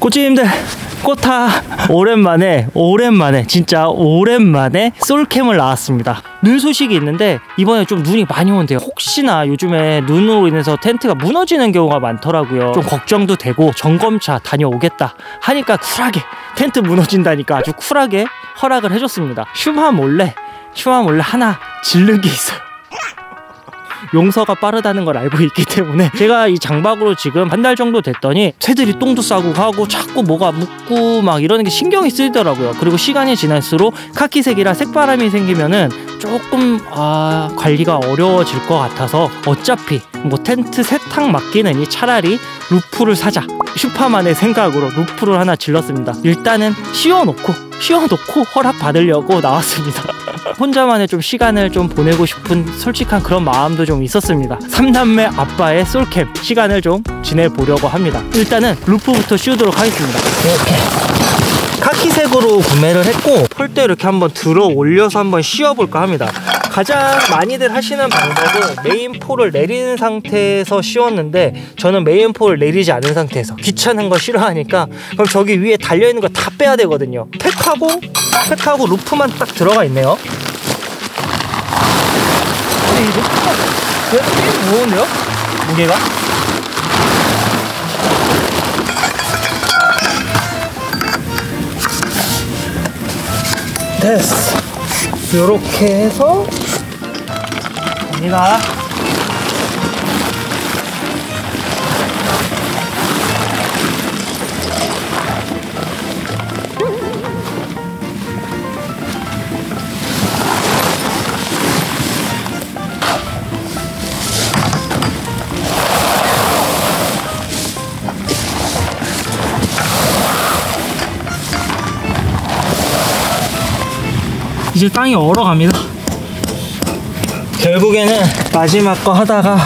꽃주님들, 꽃타 오랜만에 진짜 오랜만에 솔캠을 나왔습니다. 눈 소식이 있는데 이번에 좀 눈이 많이 온대요. 혹시나 요즘에 눈으로 인해서 텐트가 무너지는 경우가 많더라고요. 좀 걱정도 되고 점검차 다녀오겠다 하니까 쿨하게, 텐트 무너진다니까 아주 쿨하게 허락을 해줬습니다. 슈마 몰래 하나 질른 게 있어요. 용서가 빠르다는 걸 알고 있기 때문에 제가 이 장박으로 지금 한 달 정도 됐더니 새들이 똥도 싸고 가고 자꾸 뭐가 묻고 막 이러는 게 신경이 쓰이더라고요. 그리고 시간이 지날수록 카키색이라 색바람이 생기면은 조금 관리가 어려워질 것 같아서 어차피 뭐 텐트 세탁 맡기느니 차라리 루프를 사자, 슈파만의 생각으로 루프를 하나 질렀습니다. 일단은 씌워놓고 허락 받으려고 나왔습니다. 혼자만의 좀 시간을 좀 보내고 싶은 솔직한 그런 마음도 좀 있었습니다. 3남매 아빠의 솔캠 시간을 좀 지내보려고 합니다. 일단은 루프부터 씌우도록 하겠습니다. 이렇게 카키색으로 구매를 했고 폴대 이렇게 한번 들어 올려서 한번 씌워볼까 합니다. 가장 많이들 하시는 방법은 메인폴을 내린 상태에서 씌웠는데 저는 메인폴을 내리지 않은 상태에서 귀찮은 거 싫어하니까 그럼 저기 위에 달려있는 거 다 빼야 되거든요. 팩하고 루프만 딱 들어가 있네요. 근데 이 루프가 꽤 무거운데요? 무게가? 됐어. 요렇게 해서 갑니다. 이제 땅이 얼어갑니다. 결국에는 마지막 거 하다가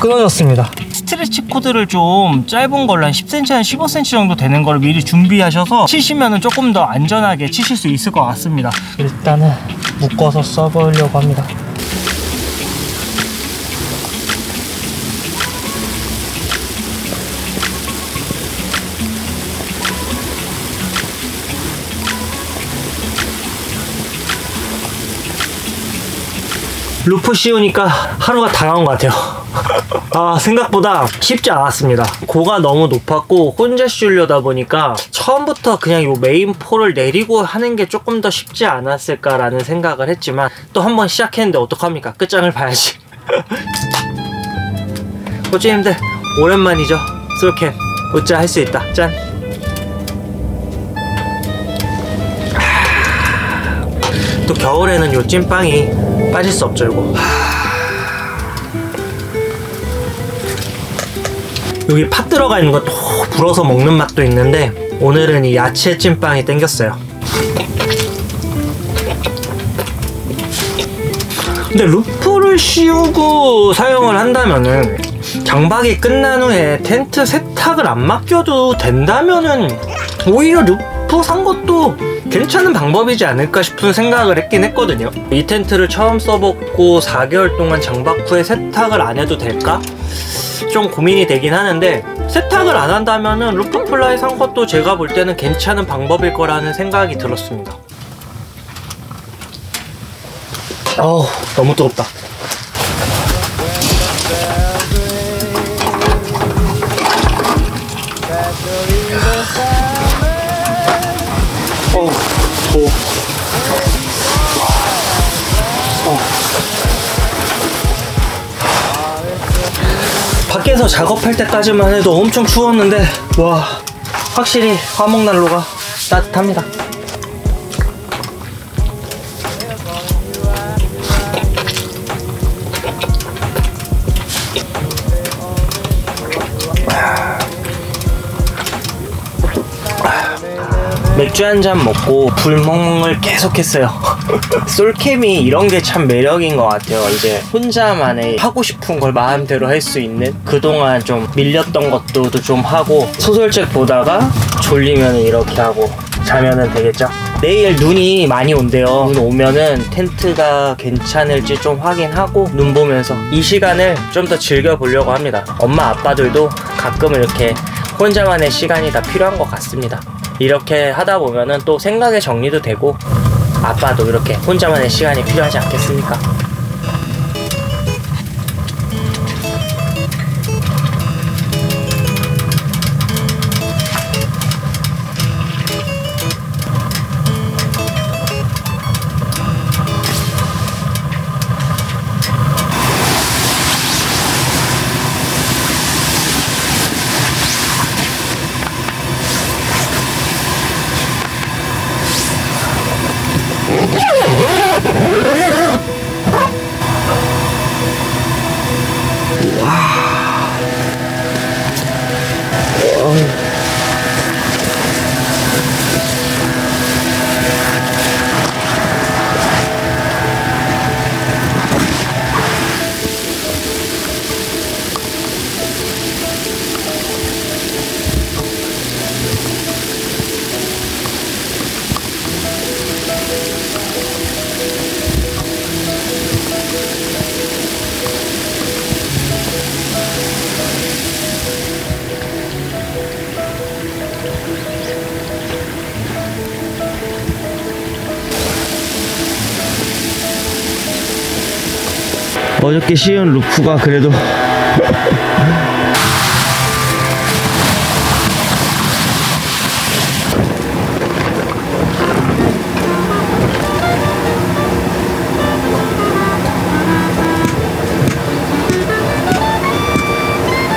끊어졌습니다. 스트레치 코드를 좀 짧은 걸로 한 10cm, 한 15cm 정도 되는 걸 미리 준비하셔서 치시면 조금 더 안전하게 치실 수 있을 것 같습니다. 일단은 묶어서 써보려고 합니다. 루프 씌우니까 하루가 다 간 것 같아요. 생각보다 쉽지 않았습니다. 고가 너무 높았고 혼자 씌우려다 보니까 처음부터 그냥 이 메인 폴을 내리고 하는 게 조금 더 쉽지 않았을까라는 생각을 했지만 또 한 번 시작했는데 어떡합니까? 끝장을 봐야지. 꽃주님들 오랜만이죠? 솔캠 웃자 할 수 있다. 짠! 또 겨울에는 요 찐빵이 빠질 수 없죠, 이거. 여기 팥 들어가 있는 거 불어서 먹는 맛도 있는데 오늘은 이 야채 찐빵이 땡겼어요. 근데 루프를 씌우고 사용을 한다면은 장박이 끝난 후에 텐트 세탁을 안 맡겨도 된다면은 오히려 루프 산 것도 괜찮은 방법이지 않을까 싶은 생각을 했긴 했거든요. 이 텐트를 처음 써봤고 4개월 동안 장박 후에 세탁을 안 해도 될까? 좀 고민이 되긴 하는데 세탁을 안 한다면은 루프플라이 산 것도 제가 볼 때는 괜찮은 방법일 거라는 생각이 들었습니다. 어우, 너무 뜨겁다. 밖에서 작업할 때까지만 해도 엄청 추웠는데 와, 확실히 화목난로가 따뜻합니다. 맥주 한잔 먹고 불멍을 계속했어요. 솔캠이 이런 게 참 매력인 것 같아요. 이제 혼자만의 하고 싶은 걸 마음대로 할 수 있는, 그동안 좀 밀렸던 것도 좀 하고, 소설책 보다가 졸리면 이렇게 하고 자면은 되겠죠? 내일 눈이 많이 온대요. 눈 오면은 텐트가 괜찮을지 좀 확인하고 눈 보면서 이 시간을 좀 더 즐겨보려고 합니다. 엄마 아빠들도 가끔 이렇게 혼자만의 시간이 다 필요한 것 같습니다. 이렇게 하다 보면은 또 생각의 정리도 되고 아빠도 이렇게 혼자만의 시간이 필요하지 않겠습니까? 어저께 씌운 루프가 그래도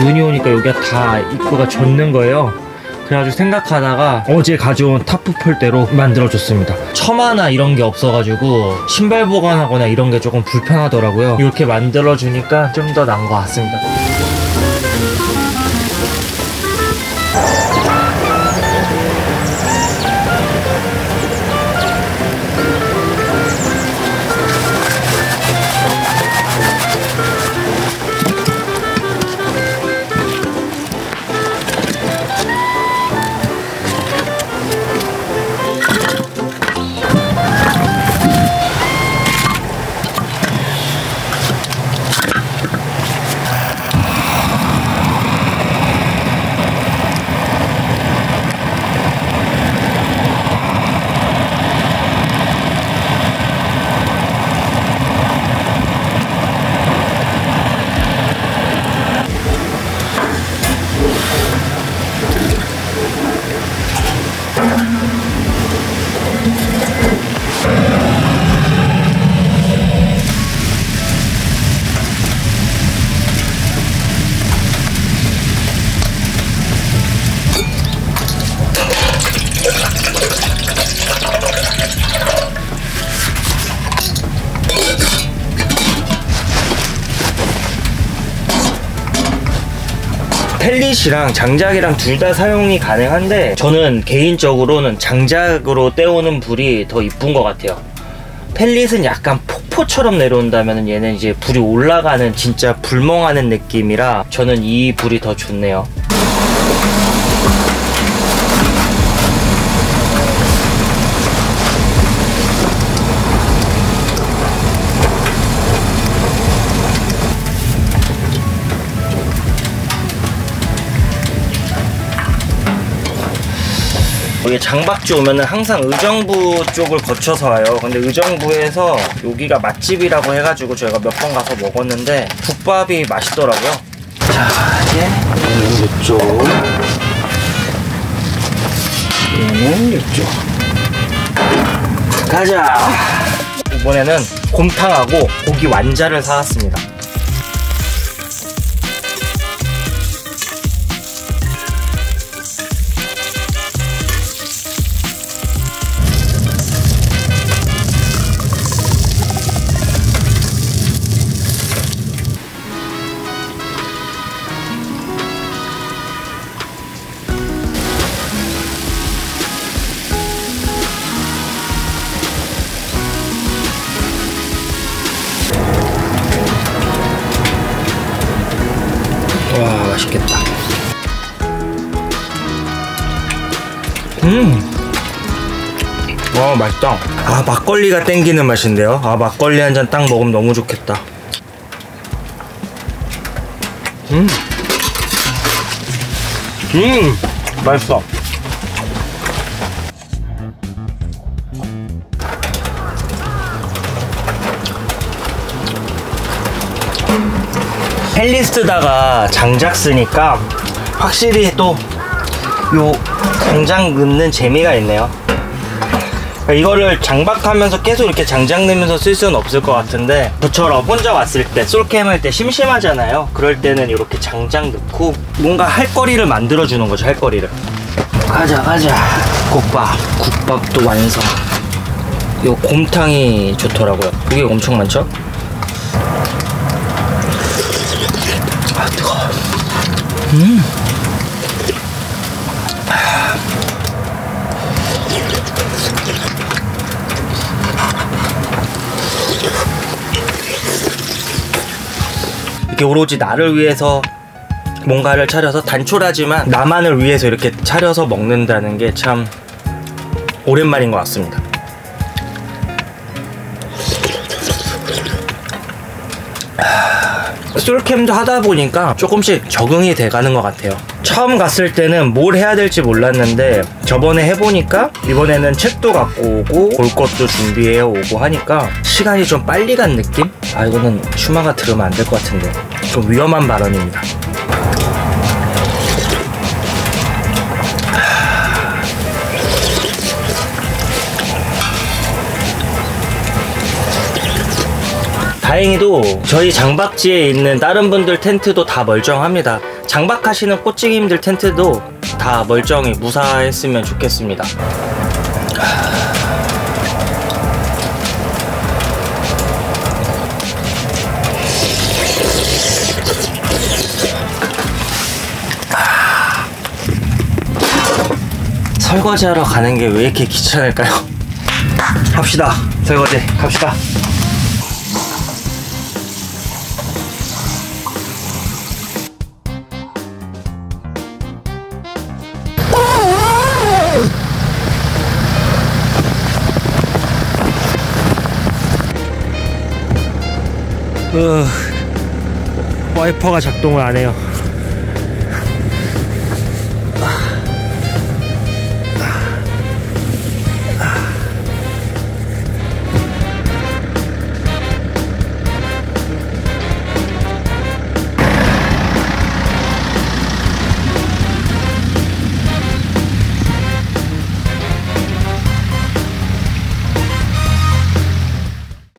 눈이 오니까 여기가 다 입구가 젖는 거예요. 그래가지고 생각하다가 어제 가져온 타프 폴대로 만들어줬습니다. 처마나 이런 게 없어가지고 신발 보관하거나 이런 게 조금 불편하더라고요. 이렇게 만들어주니까 좀 더 나은 것 같습니다. 펠릿이랑 장작이랑 둘 다 사용이 가능한데 저는 개인적으로는 장작으로 때우는 불이 더 이쁜 것 같아요. 펠릿은 약간 폭포처럼 내려온다면 얘는 이제 불이 올라가는, 진짜 불멍하는 느낌이라 저는 이 불이 더 좋네요. 여기 장박지 오면은 항상 의정부 쪽을 거쳐서 와요. 근데 의정부에서 여기가 맛집이라고 해가지고 저희가 몇 번 가서 먹었는데 국밥이 맛있더라고요. 자, 이제 이쪽, 얘는 이쪽 가자. 이번에는 곰탕하고 고기 완자를 사왔습니다. 맛있겠다. 와, 맛있다. 아, 막걸리가 땡기는 맛인데요. 아, 막걸리 한 잔 딱 먹으면 너무 좋겠다. 맛있어. 펠리스트다가 장작 쓰니까 확실히 또 요 장작 넣는 재미가 있네요. 이거를 장박하면서 계속 이렇게 장작 넣으면서 쓸 수는 없을 것 같은데, 저처럼 혼자 왔을 때 솔캠 할 때 심심하잖아요. 그럴 때는 이렇게 장작 넣고 뭔가 할 거리를 만들어 주는 거죠. 할 거리를. 가자 가자. 국밥도 완성. 요 곰탕이 좋더라고요. 그게 엄청 많죠? 아, 뜨거워. 이렇게 오로지 나를 위해서 뭔가를 차려서, 단촐하지만 나만을 위해서 이렇게 차려서 먹는다는 게 참 오랜만인 것 같습니다. 솔캠도 하다 보니까 조금씩 적응이 돼가는 것 같아요. 처음 갔을 때는 뭘 해야 될지 몰랐는데, 저번에 해보니까 이번에는 책도 갖고 오고 볼 것도 준비해 오고 하니까 시간이 좀 빨리 간 느낌? 아, 이거는 슈마가 들으면 안 될 것 같은데 좀 위험한 발언입니다. 다행히도 저희 장박지에 있는 다른 분들 텐트도 다 멀쩡합니다. 장박하시는 꽃찍이님들 텐트도 다 멀쩡히 무사했으면 좋겠습니다. 설거지하러 가는 게 왜 이렇게 귀찮을까요? 합시다. 설거지 갑시다. 와이퍼가 작동을 안 해요.